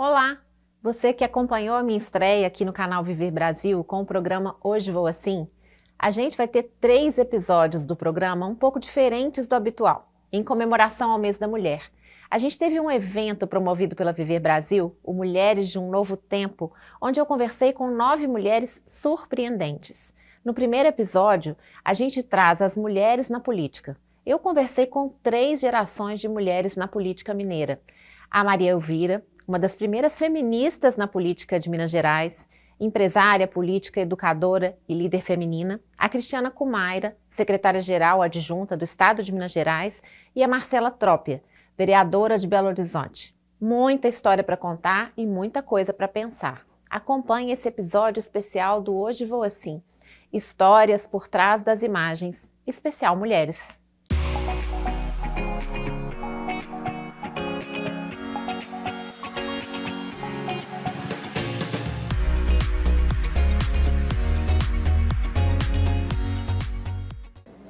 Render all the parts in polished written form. Olá, você que acompanhou a minha estreia aqui no canal Viver Brasil com o programa Hoje Vou Assim, a gente vai ter 3 episódios do programa um pouco diferentes do habitual, em comemoração ao mês da mulher. A gente teve um evento promovido pela Viver Brasil, o Mulheres de um Novo Tempo, onde eu conversei com 9 mulheres surpreendentes. No primeiro episódio, a gente traz as mulheres na política. Eu conversei com 3 gerações de mulheres na política mineira. A Maria Elvira, uma das primeiras feministas na política de Minas Gerais, empresária, política, educadora e líder feminina. A Cristiana Kumaira, secretária-geral adjunta do Estado de Minas Gerais. E a Marcela Trópia, vereadora de Belo Horizonte. Muita história para contar e muita coisa para pensar. Acompanhe esse episódio especial do Hoje Vou Assim. Histórias por trás das imagens, especial Mulheres.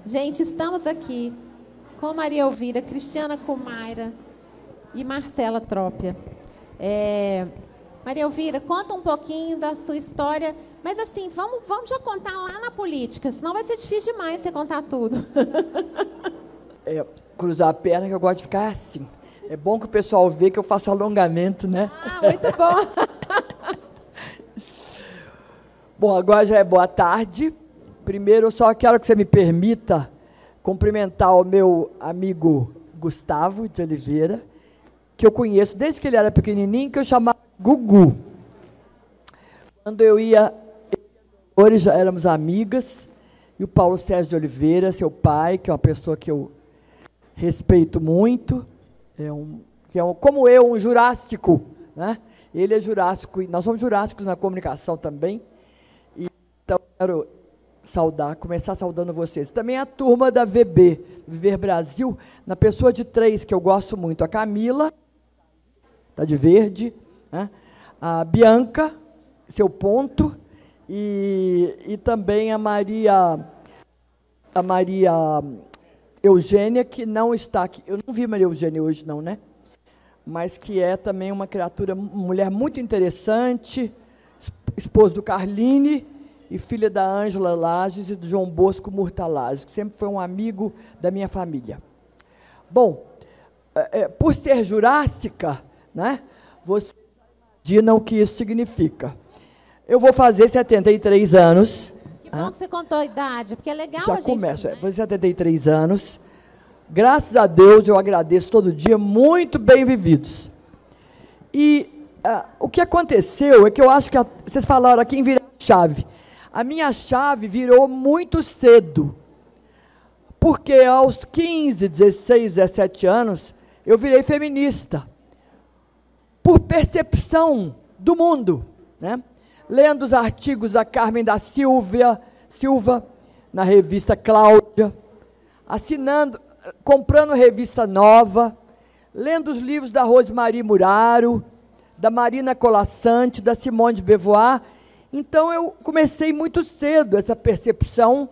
Gente, estamos aqui com Maria Elvira, Cristiana Kumaira e Marcela Trópia. Maria Elvira, conta um pouquinho da sua história, mas assim, vamos já contar lá na política, senão vai ser difícil demais você contar tudo. Cruzar a perna, que eu gosto de ficar assim. É bom que o pessoal vê que eu faço alongamento, né? Ah, muito bom. Bom, agora já é boa tarde. Primeiro, eu só quero que você me permita cumprimentar o meu amigo Gustavo de Oliveira, que eu conheço desde que ele era pequenininho, que eu chamava Gugu. Quando eu ia, hoje já éramos amigas, e o Paulo Sérgio de Oliveira, seu pai, que é uma pessoa que eu respeito muito, como eu, um jurássico, né? Ele é jurássico, e nós somos jurássicos na comunicação também, e então quero começar saudando vocês. Também a turma da VB, Viver Brasil, na pessoa de 3 que eu gosto muito. A Camila, está de verde, né? A Bianca, seu ponto, e também a Maria Eugênia, que não está aqui. Eu não vi Maria Eugênia hoje, não, né? Mas que é também uma criatura, mulher muito interessante, esposa do Carline, e filha da Ângela Lages e do João Bosco Murta Lages, que sempre foi um amigo da minha família. Bom, por ser jurássica, né, vocês imaginam o que isso significa. Eu vou fazer 73 anos. Que bom que você contou a idade, porque é legal a gente... Já começa, vou fazer 73 anos. Graças a Deus, eu agradeço todo dia, muito bem vividos. E o que aconteceu é que eu acho que... Vocês falaram aqui em virar chave. A minha chave virou muito cedo, porque aos 15, 16, 17 anos, eu virei feminista, por percepção do mundo, né? Lendo os artigos da Carmen da Silva na revista Cláudia, assinando, comprando revista Nova, lendo os livros da Rosemary Muraro, da Marina Colassanti, da Simone de Beauvoir. Então, eu comecei muito cedo essa percepção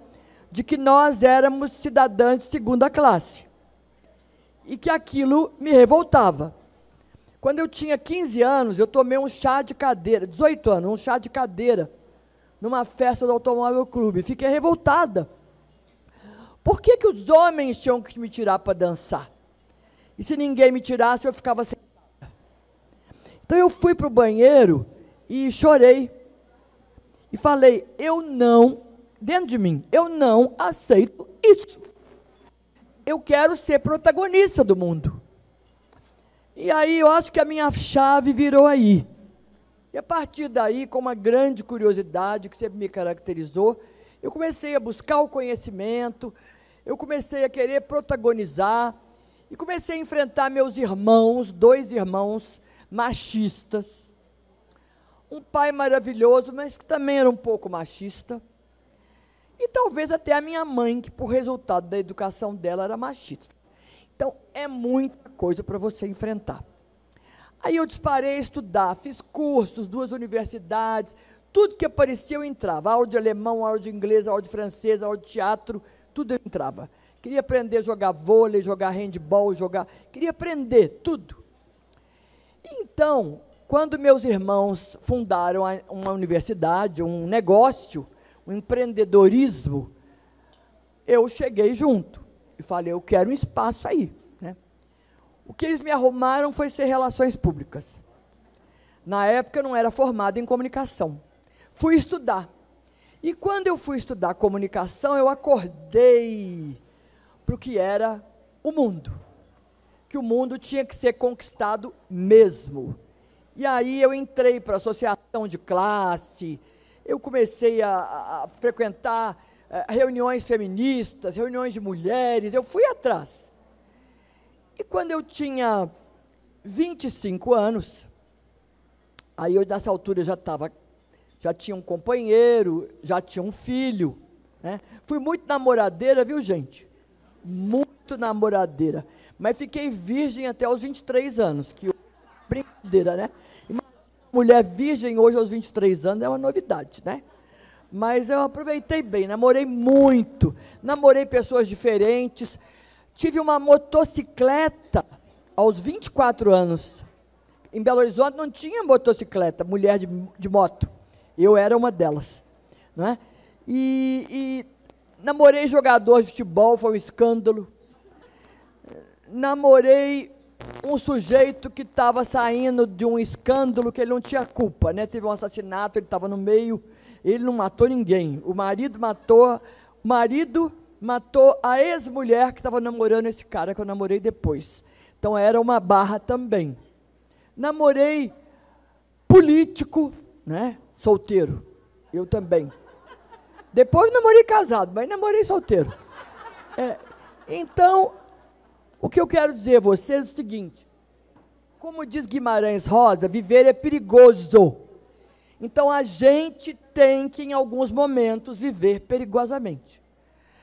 de que nós éramos cidadãs de segunda classe e que aquilo me revoltava. Quando eu tinha 15 anos, eu tomei um chá de cadeira, 18 anos, um chá de cadeira, numa festa do Automóvel Clube. Fiquei revoltada. Por que que os homens tinham que me tirar para dançar? E se ninguém me tirasse, eu ficava sentada. Então, eu fui para o banheiro e chorei. E falei, eu não, dentro de mim, eu não aceito isso. Eu quero ser protagonista do mundo. E aí eu acho que a minha chave virou aí. E a partir daí, com uma grande curiosidade que sempre me caracterizou, eu comecei a buscar o conhecimento, eu comecei a querer protagonizar, e comecei a enfrentar meus irmãos, 2 irmãos machistas. Um pai maravilhoso, mas que também era um pouco machista. E talvez até a minha mãe, que por resultado da educação dela era machista. Então, é muita coisa para você enfrentar. Aí eu disparei a estudar, fiz cursos, 2 universidades, tudo que aparecia eu entrava. Aula de alemão, aula de inglês, aula de francês, aula de teatro, tudo eu entrava. Queria aprender a jogar vôlei, jogar handball, queria aprender tudo. Então, Quando meus irmãos fundaram uma universidade, um negócio, um empreendedorismo, eu cheguei junto e falei, eu quero um espaço aí. Né? O que eles me arrumaram foi ser relações públicas. Na época, eu não era formada em comunicação. Fui estudar. E quando eu fui estudar comunicação, eu acordei para o que era o mundo. Que o mundo tinha que ser conquistado mesmo. E aí eu entrei para a associação de classe, eu comecei a frequentar reuniões feministas, reuniões de mulheres, eu fui atrás. E quando eu tinha 25 anos, aí eu nessa altura já tinha um companheiro, já tinha um filho. Né? Fui muito namoradeira, viu, gente? Muito namoradeira. Mas fiquei virgem até os 23 anos, que brincadeira, né? Mulher virgem hoje aos 23 anos é uma novidade, né? Mas eu aproveitei bem, namorei muito, namorei pessoas diferentes, tive uma motocicleta aos 24 anos. Em Belo Horizonte não tinha motocicleta, mulher de moto, eu era uma delas, né? E namorei jogador de futebol, foi um escândalo. Namorei um sujeito que estava saindo de um escândalo que ele não tinha culpa, né? Teve um assassinato, ele estava no meio, ele não matou ninguém. O marido matou a ex-mulher que estava namorando esse cara que eu namorei depois. Então era uma barra também. Namorei político, né? Solteiro. Eu também. Depois namorei casado, mas namorei solteiro. É, então, o que eu quero dizer a vocês é o seguinte, como diz Guimarães Rosa, viver é perigoso. Então, a gente tem que, em alguns momentos, viver perigosamente.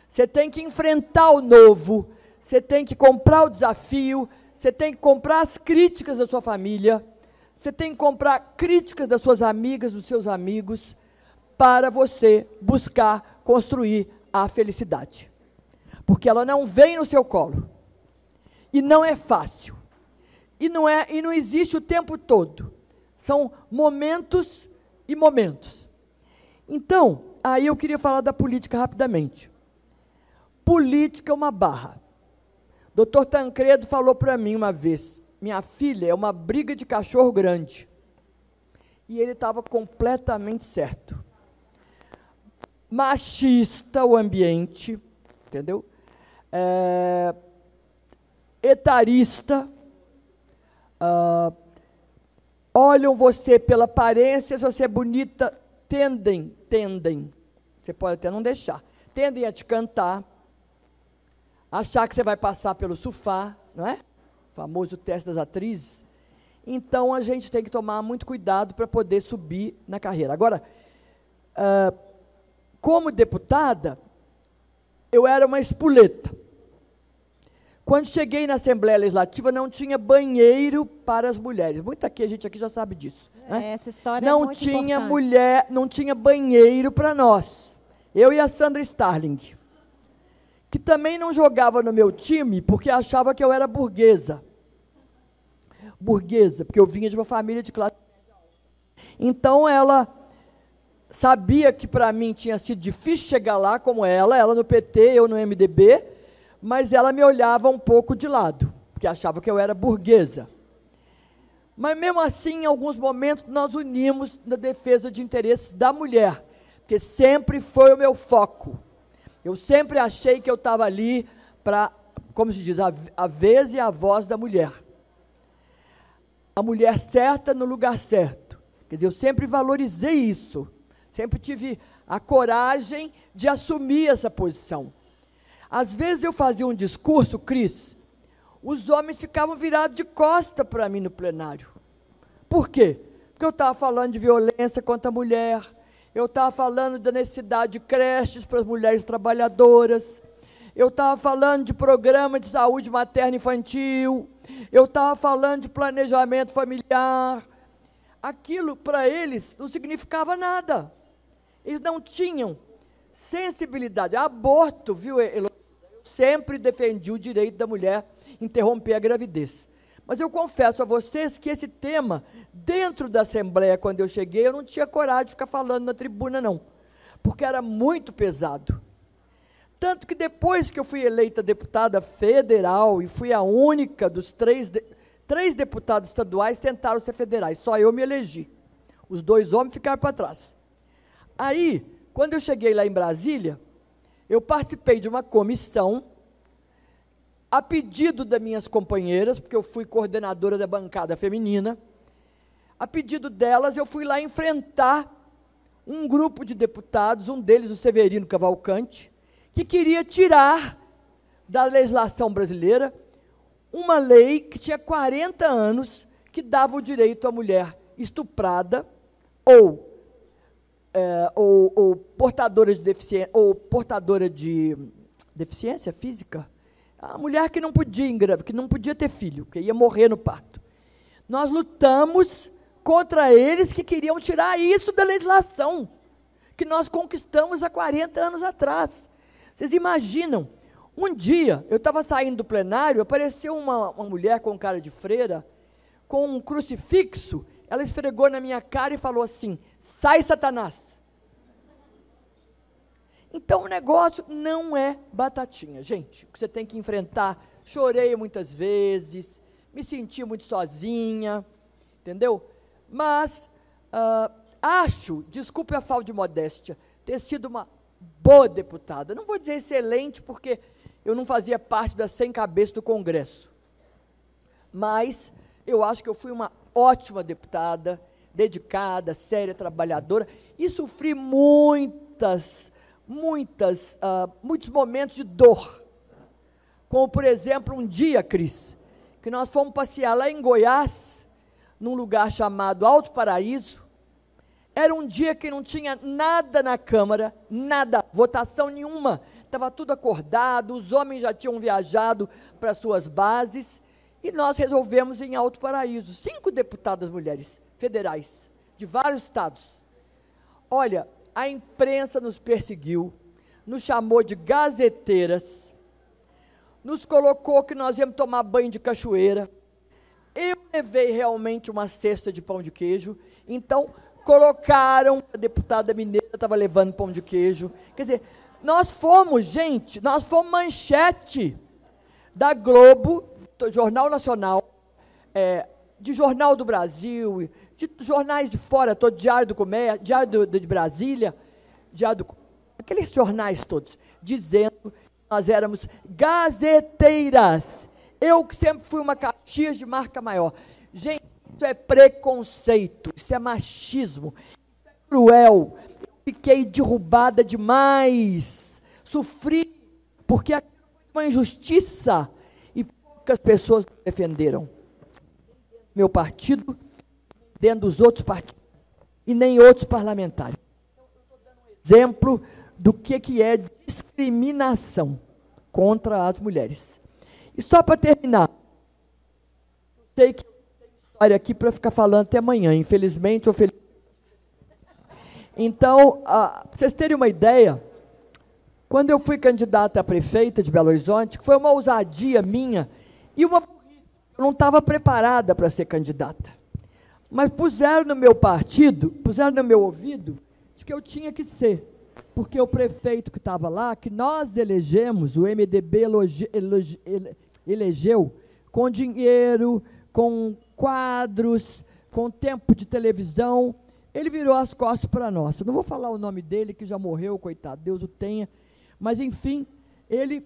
Você tem que enfrentar o novo, você tem que comprar o desafio, você tem que comprar as críticas da sua família, você tem que comprar críticas das suas amigas, dos seus amigos, para você buscar construir a felicidade. Porque ela não vem no seu colo. E não é fácil, e não existe o tempo todo. São momentos e momentos. Então, aí eu queria falar da política rapidamente. Política é uma barra. Doutor Tancredo falou para mim uma vez, minha filha é uma briga de cachorro grande. E ele estava completamente certo. Machista o ambiente, entendeu? Etarista, olham você pela aparência, se você é bonita, tendem, você pode até não deixar, tendem a te cantar, achar que você vai passar pelo sofá, não é? O famoso teste das atrizes. Então, a gente tem que tomar muito cuidado para poder subir na carreira. Agora, como deputada, eu era uma espoleta. Quando cheguei na Assembleia Legislativa, não tinha banheiro para as mulheres. A gente aqui já sabe disso. Né? Essa história não é muito tinha importante. Mulher, não tinha banheiro para nós. Eu e a Sandra Starling, que também não jogava no meu time porque achava que eu era burguesa. Burguesa, porque eu vinha de uma família de classe média alta. Então ela sabia que para mim tinha sido difícil chegar lá como ela no PT, eu no MDB. Mas ela me olhava um pouco de lado, porque achava que eu era burguesa. Mas, mesmo assim, em alguns momentos, nós unimos na defesa de interesses da mulher, porque sempre foi o meu foco. Eu sempre achei que eu estava ali para, como se diz, a vez e a voz da mulher. A mulher certa no lugar certo. Quer dizer, eu sempre valorizei isso. Sempre tive a coragem de assumir essa posição. Às vezes eu fazia um discurso, Cris, os homens ficavam virados de costa para mim no plenário. Por quê? Porque eu estava falando de violência contra a mulher, eu estava falando da necessidade de creches para as mulheres trabalhadoras, eu estava falando de programa de saúde materna e infantil, eu estava falando de planejamento familiar. Aquilo, para eles, não significava nada. Eles não tinham sensibilidade. Aborto, viu, Elô? Sempre defendi o direito da mulher interromper a gravidez. Mas eu confesso a vocês que esse tema, dentro da Assembleia, quando eu cheguei, eu não tinha coragem de ficar falando na tribuna, não, porque era muito pesado. Tanto que depois que eu fui eleita deputada federal e fui a única dos três deputados estaduais tentaram ser federais, só eu me elegi. Os dois homens ficaram para trás. Aí, quando eu cheguei lá em Brasília, eu participei de uma comissão a pedido das minhas companheiras, porque eu fui coordenadora da bancada feminina, a pedido delas, eu fui lá enfrentar um grupo de deputados, um deles o Severino Cavalcante, que queria tirar da legislação brasileira uma lei que tinha 40 anos que dava o direito à mulher estuprada ou portadora de deficiência física, a mulher que não podia engravidar, que não podia ter filho, que ia morrer no parto. Nós lutamos contra eles que queriam tirar isso da legislação que nós conquistamos há 40 anos atrás. Vocês imaginam, um dia, eu estava saindo do plenário, apareceu uma mulher com cara de freira, com um crucifixo, ela esfregou na minha cara e falou assim, sai, Satanás. Então, o negócio não é batatinha, gente, que você tem que enfrentar. Chorei muitas vezes, me senti muito sozinha, entendeu? Mas acho, desculpe a falta de modéstia, ter sido uma boa deputada. Não vou dizer excelente, porque eu não fazia parte das 100 cabeças do Congresso. Mas eu acho que eu fui uma ótima deputada, dedicada, séria, trabalhadora, e sofri muitos momentos de dor. Como, por exemplo, um dia, Cris, que nós fomos passear lá em Goiás, num lugar chamado Alto Paraíso. Era um dia que não tinha nada na Câmara, nada, votação nenhuma. Estava tudo acordado, os homens já tinham viajado para suas bases e nós resolvemos ir em Alto Paraíso. 5 deputadas mulheres federais de vários estados. Olha, a imprensa nos perseguiu, nos chamou de gazeteiras, nos colocou que nós íamos tomar banho de cachoeira. Eu levei realmente uma cesta de pão de queijo, então colocaram, a deputada mineira estava levando pão de queijo. Quer dizer, nós fomos, gente, nós fomos manchete da Globo, do Jornal Nacional, de Jornal do Brasil, de jornais de fora, todo Diário do Comércio, Diário de Brasília, Diário do, aqueles jornais todos, dizendo que nós éramos gazeteiras. Eu que sempre fui uma Caxias de marca maior. Gente, isso é preconceito, isso é machismo, isso é cruel. Eu fiquei derrubada demais, sofri, porque aquilo foi uma injustiça e poucas pessoas me defenderam. Meu partido, dentro dos outros partidos e nem outros parlamentares. Então, eu estou dando um exemplo do que é discriminação contra as mulheres. E só para terminar, eu sei que aqui para ficar falando até amanhã, infelizmente ou felizmente. Então, para vocês terem uma ideia, quando eu fui candidata a prefeita de Belo Horizonte, que foi uma ousadia minha e uma burrice, eu não estava preparada para ser candidata. Mas puseram no meu partido, puseram no meu ouvido, de que eu tinha que ser, porque o prefeito que estava lá, que nós elegemos, o MDB elegeu com dinheiro, com quadros, com tempo de televisão, ele virou as costas para nós. Eu não vou falar o nome dele, que já morreu, coitado, Deus o tenha, mas, enfim, ele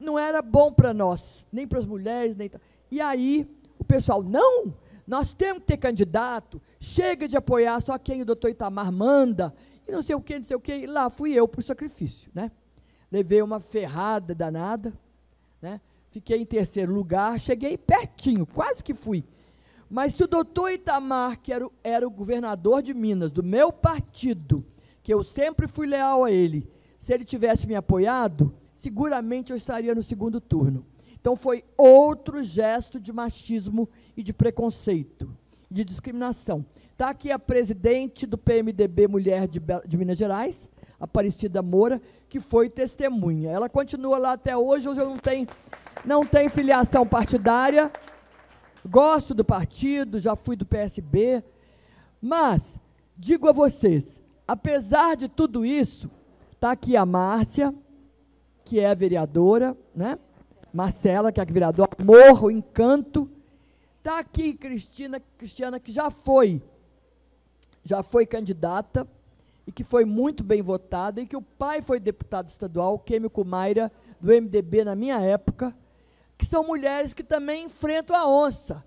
não era bom para nós, nem para as mulheres, nem... E aí, o pessoal, não, nós temos que ter candidato, chega de apoiar só quem o doutor Itamar manda, e não sei o quê, não sei o quê, e lá fui eu para o sacrifício, né? Levei uma ferrada danada, né? Fiquei em terceiro lugar, cheguei pertinho, quase que fui. Mas se o doutor Itamar, que era o governador de Minas, do meu partido, que eu sempre fui leal a ele, se ele tivesse me apoiado, seguramente eu estaria no segundo turno. Então, foi outro gesto de machismo e de preconceito, de discriminação. Está aqui a presidente do PMDB Mulher de Minas Gerais, Aparecida Moura, que foi testemunha. Ela continua lá até hoje, hoje eu não tenho... Não tem filiação partidária, Gosto do partido, já fui do PSB, mas digo a vocês, apesar de tudo isso, está aqui a Márcia, que é a vereadora, né? Marcela, que é a vereadora, amor, o encanto. Está aqui Cristiana, que já foi candidata e que foi muito bem votada, e que o pai foi deputado estadual, Cristiana Kumaira, do MDB na minha época, que são mulheres que também enfrentam a onça.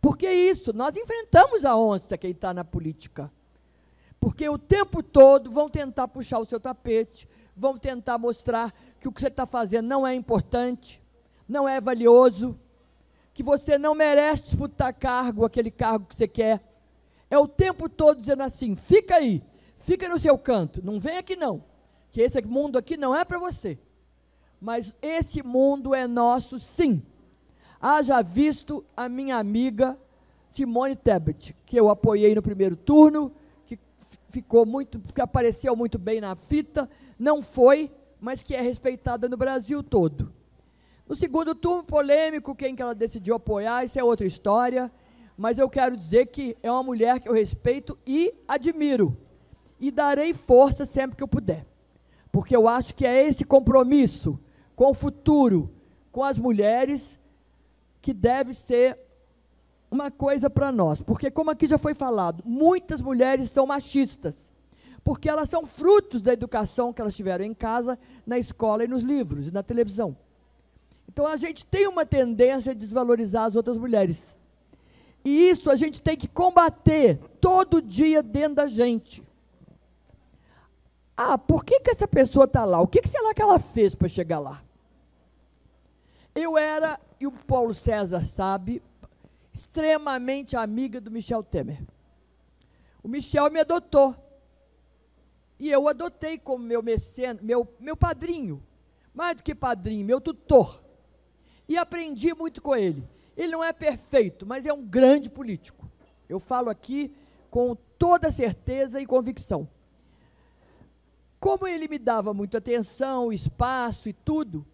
Porque isso, nós enfrentamos a onça, quem está na política. Porque o tempo todo vão tentar puxar o seu tapete, vão tentar mostrar que o que você está fazendo não é importante, não é valioso, que você não merece disputar cargo, aquele cargo que você quer. É o tempo todo dizendo assim, fica aí, fica no seu canto, não vem aqui não, que esse mundo aqui não é para você. Mas esse mundo é nosso, sim. Haja visto a minha amiga Simone Tebet, que eu apoiei no primeiro turno, que ficou muito, que apareceu muito bem na fita, não foi, mas que é respeitada no Brasil todo. No segundo turno, polêmico, quem que ela decidiu apoiar, isso é outra história, mas eu quero dizer que é uma mulher que eu respeito e admiro, e darei força sempre que eu puder, porque eu acho que é esse compromisso com o futuro, com as mulheres, que deve ser uma coisa para nós. Porque, como aqui já foi falado, muitas mulheres são machistas, porque elas são frutos da educação que elas tiveram em casa, na escola e nos livros, e na televisão. Então, a gente tem uma tendência de desvalorizar as outras mulheres. E isso a gente tem que combater todo dia dentro da gente. Ah, por que que essa pessoa está lá? O que que será que ela fez para chegar lá? Eu era, e o Paulo César sabe, extremamente amiga do Michel Temer. O Michel me adotou. E eu adotei como meu mecenas, meu padrinho. Mais do que padrinho, meu tutor. E aprendi muito com ele. Ele não é perfeito, mas é um grande político. Eu falo aqui com toda certeza e convicção. Como ele me dava muita atenção, espaço e tudo,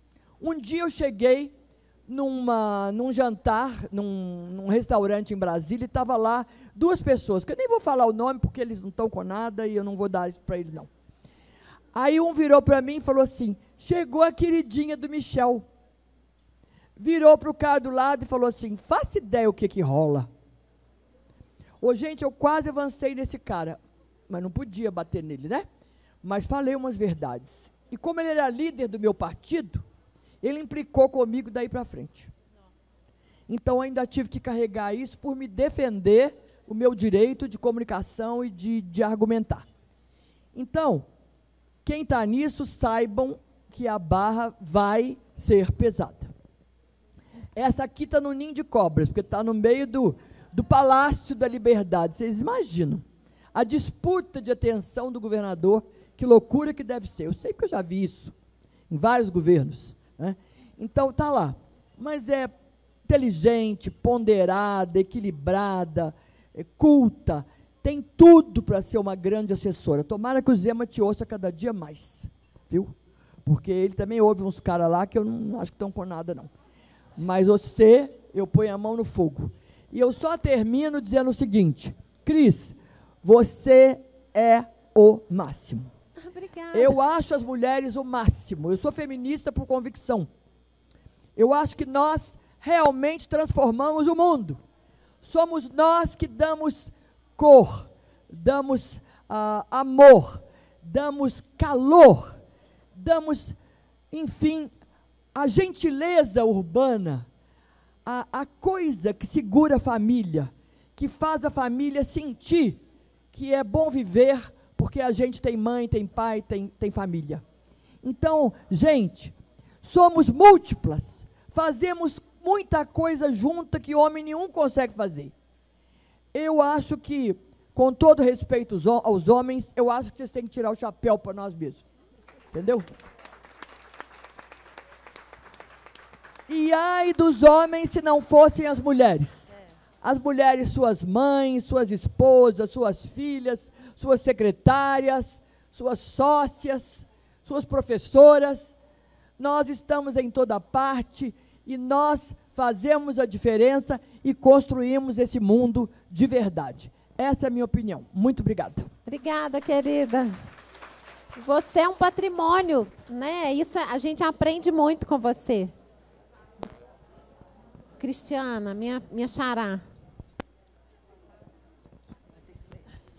um dia eu cheguei num jantar, num restaurante em Brasília, e estava lá duas pessoas, que eu nem vou falar o nome, porque eles não estão com nada, e eu não vou dar isso para eles, não. Aí um virou para mim e falou assim, chegou a queridinha do Michel. Virou para o cara do lado e falou assim, faça ideia o que rola. Ô, gente, eu quase avancei nesse cara, mas não podia bater nele, né? Mas falei umas verdades. E como ele era líder do meu partido, ele implicou comigo daí para frente. Então, ainda tive que carregar isso por me defender o meu direito de comunicação e de argumentar. Então, quem está nisso, saibam que a barra vai ser pesada. Essa aqui está no ninho de cobras, porque está no meio do Palácio da Liberdade. Vocês imaginam? A disputa de atenção do governador, que loucura que deve ser. Eu sei porque eu já vi isso em vários governos, né? Então, está lá. Mas é inteligente, ponderada, equilibrada, culta. Tem tudo para ser uma grande assessora. Tomara que o Zema te ouça cada dia mais, viu? Porque ele também ouve uns caras lá que eu não acho que estão com nada, não. Mas você, eu ponho a mão no fogo. E eu só termino dizendo o seguinte, Cris, você é o máximo. Obrigada. Eu acho as mulheres o máximo. Eu sou feminista por convicção. Eu acho que nós realmente transformamos o mundo. Somos nós que damos cor, damos amor, damos calor, damos, enfim, a gentileza urbana, a coisa que segura a família, que faz a família sentir que é bom viver, porque a gente tem mãe, tem pai, tem família. Então, gente, somos múltiplas, fazemos muita coisa junta que homem nenhum consegue fazer. Eu acho que, com todo respeito aos homens, eu acho que vocês têm que tirar o chapéu para nós mesmos. Entendeu? E ai dos homens se não fossem as mulheres. As mulheres, suas mães, suas esposas, suas filhas, suas secretárias, suas sócias, suas professoras. Nós estamos em toda parte e nós fazemos a diferença e construímos esse mundo de verdade. Essa é a minha opinião. Muito obrigada. Obrigada, querida. Você é um patrimônio, né? Isso a gente aprende muito com você. Cristiana, minha xará.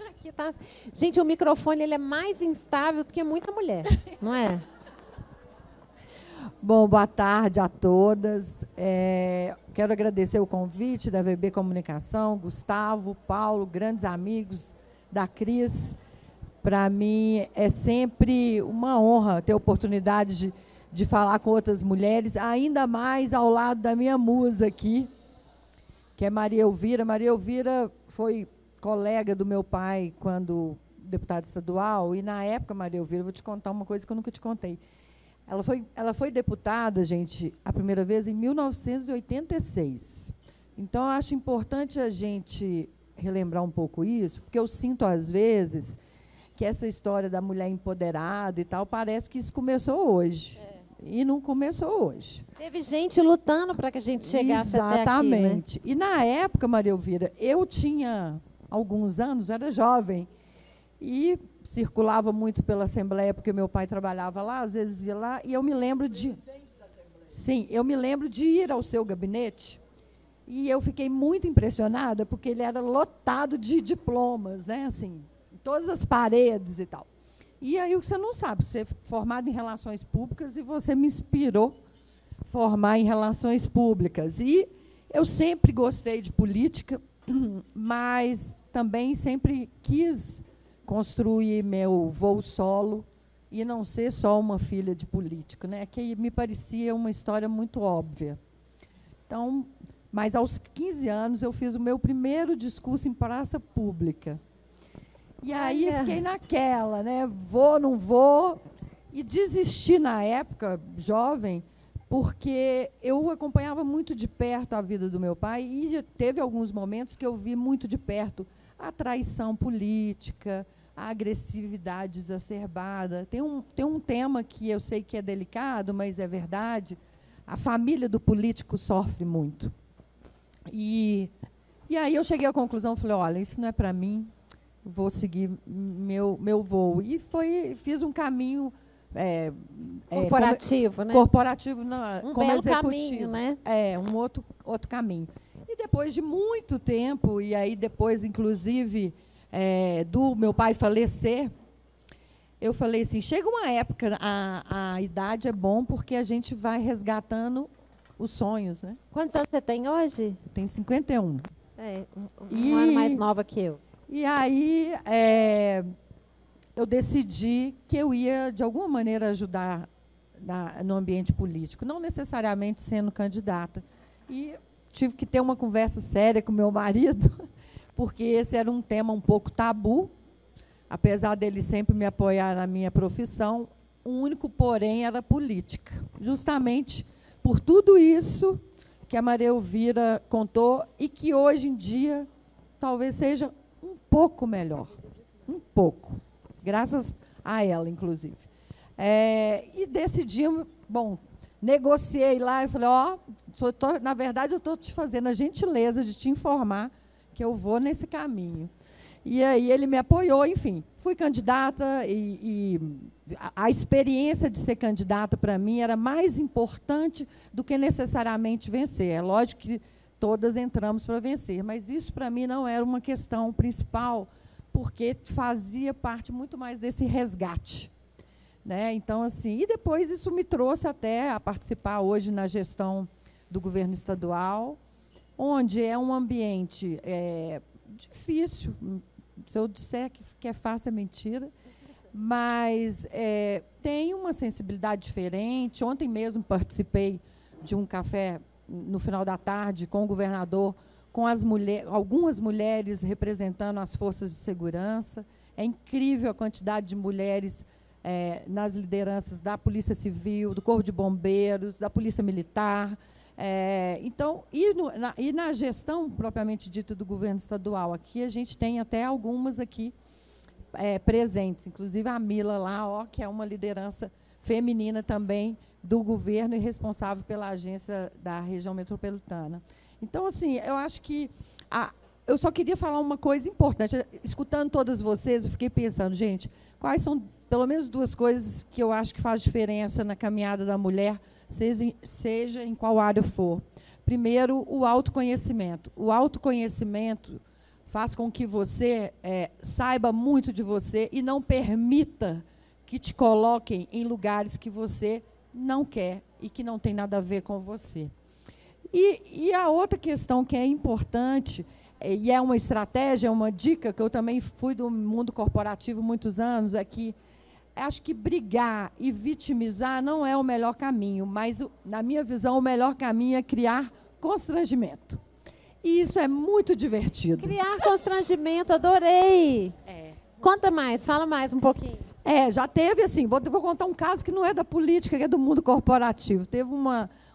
Aqui tá. Gente, o microfone ele é mais instável do que muita mulher, não é? Bom, boa tarde a todas. Quero agradecer o convite da VB Comunicação, Gustavo, Paulo, grandes amigos da Cris. Para mim é sempre uma honra ter a oportunidade de falar com outras mulheres, ainda mais ao lado da minha musa aqui, que é Maria Elvira. Maria Elvira foi colega do meu pai quando deputada estadual, e na época, Maria Elvira, eu vou te contar uma coisa que eu nunca te contei. Ela foi deputada, gente, a primeira vez em 1986. Então, eu acho importante a gente relembrar um pouco isso, porque eu sinto, às vezes, que essa história da mulher empoderada e tal, parece que isso começou hoje. É. E não começou hoje. Teve gente lutando para que a gente chegasse até aqui. Exatamente. Né? E, na época, Maria Elvira, eu tinha alguns anos, era jovem, e circulava muito pela Assembleia, porque meu pai trabalhava lá, às vezes ia lá, e eu me lembro de... Sim, eu me lembro de ir ao seu gabinete, e eu fiquei muito impressionada, porque ele era lotado de diplomas, né? Assim, todas as paredes e tal. E aí, o que você não sabe, você é formada em Relações Públicas e você me inspirou a formar em Relações Públicas. E eu sempre gostei de política, mas também sempre quis construir meu voo solo e não ser só uma filha de político, né? Que me parecia uma história muito óbvia. Então, mas aos 15 anos eu fiz o meu primeiro discurso em praça pública. E aí eu fiquei naquela, né? Vou, não vou. E desisti na época, jovem, porque eu acompanhava muito de perto a vida do meu pai e teve alguns momentos que eu vi muito de perto a traição política, a agressividade desacerbada. Tem um tema que eu sei que é delicado, mas é verdade. A família do político sofre muito. E aí eu cheguei à conclusão, falei, olha, isso não é para mim. Vou seguir meu voo. E fiz um caminho... corporativo, né? Corporativo, não, como executivo. Um belo caminho, né? É, um outro caminho. E depois de muito tempo, e aí depois, inclusive, do meu pai falecer, eu falei assim, chega uma época, a idade é bom, porque a gente vai resgatando os sonhos, né? Quantos anos você tem hoje? Eu tenho 51. Um ano mais nova que eu. E aí eu decidi que eu ia, de alguma maneira, ajudar no ambiente político, não necessariamente sendo candidata. E tive que ter uma conversa séria com meu marido, porque esse era um tema um pouco tabu, apesar dele sempre me apoiar na minha profissão, o único porém era política. Justamente por tudo isso que a Maria Elvira contou e que hoje em dia talvez seja... um pouco melhor, um pouco, graças a ela, inclusive. E decidi, bom, negociei lá e falei, ó, na verdade, eu estou te fazendo a gentileza de te informar que eu vou nesse caminho. E aí ele me apoiou, enfim, fui candidata e a experiência de ser candidata, para mim, era mais importante do que necessariamente vencer. É lógico que todas entramos para vencer, mas isso, para mim, não era uma questão principal, porque fazia parte muito mais desse resgate. Né? Então, assim, e depois isso me trouxe até a participar hoje na gestão do governo estadual, onde é um ambiente difícil, se eu disser que é fácil, é mentira, mas tem uma sensibilidade diferente. Ontem mesmo participei de um café no final da tarde, com o governador, com algumas mulheres representando as forças de segurança. É incrível a quantidade de mulheres nas lideranças da Polícia Civil, do Corpo de Bombeiros, da Polícia Militar. Então, e na gestão, propriamente dita, do governo estadual, aqui a gente tem até algumas aqui presentes, inclusive a Mila lá, ó, que é uma liderança feminina também, do governo e responsável pela agência da região metropolitana. Então, assim, eu acho que... eu só queria falar uma coisa importante. Escutando todas vocês, eu fiquei pensando, gente, quais são, pelo menos, duas coisas que eu acho que faz diferença na caminhada da mulher, seja em qual área for. Primeiro, o autoconhecimento. O autoconhecimento faz com que você saiba muito de você e não permita que te coloquem em lugares que você não quer e que não tem nada a ver com você. E a outra questão que é importante... E é uma estratégia, é uma dica, que eu também fui do mundo corporativo muitos anos, é que acho que brigar e vitimizar não é o melhor caminho, mas, na minha visão, o melhor caminho é criar constrangimento. E isso é muito divertido. Criar constrangimento, adorei! É. Conta mais, fala mais um pouquinho. É, já teve, assim, vou contar um caso que não é da política, que é do mundo corporativo. Teve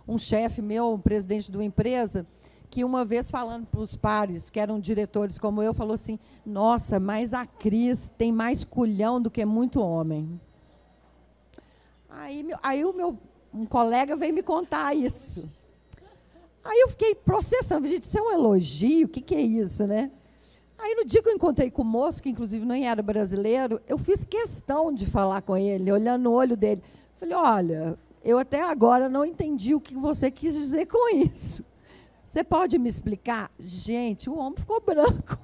um chefe meu, um presidente de uma empresa, que uma vez, falando para os pares, que eram diretores como eu, falou assim, nossa, mas a Cris tem mais culhão do que muito homem. Aí um colega veio me contar isso. Aí eu fiquei processando, gente, isso é um elogio, o que é isso, né? Aí, no dia que eu encontrei com o moço, que inclusive nem era brasileiro, eu fiz questão de falar com ele, olhando no olho dele. Falei, olha, eu até agora não entendi o que você quis dizer com isso. Você pode me explicar? Gente, o homem ficou branco.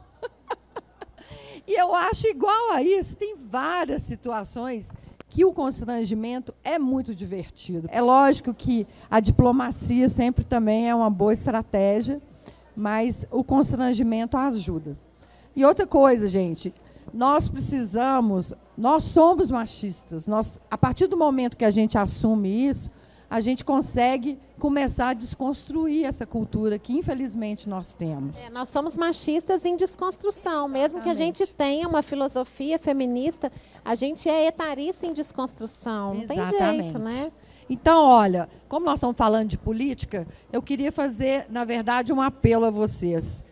E eu acho igual a isso. Tem várias situações que o constrangimento é muito divertido. É lógico que a diplomacia sempre também é uma boa estratégia, mas o constrangimento ajuda. E outra coisa, gente, nós somos machistas. A partir do momento que a gente assume isso, a gente consegue começar a desconstruir essa cultura que, infelizmente, nós temos. Nós somos machistas em desconstrução. Mesmo que a gente tenha uma filosofia feminista, a gente é etarista em desconstrução. Não tem jeito, né? Então, olha, como nós estamos falando de política, eu queria fazer, na verdade, um apelo a vocês.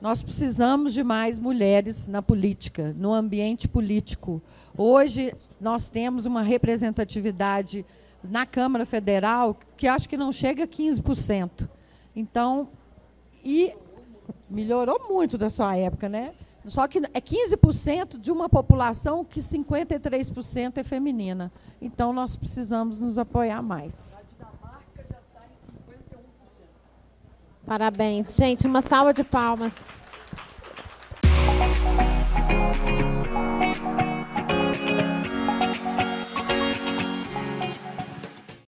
Nós precisamos de mais mulheres na política, no ambiente político. Hoje, nós temos uma representatividade na Câmara Federal, que acho que não chega a 15%. Então, e melhorou muito da sua época, né? Só que é 15% de uma população que 53% é feminina. Então, nós precisamos nos apoiar mais. A Dinamarca já está em 51%. Parabéns. Gente, uma salva de palmas.